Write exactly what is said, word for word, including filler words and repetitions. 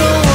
it all.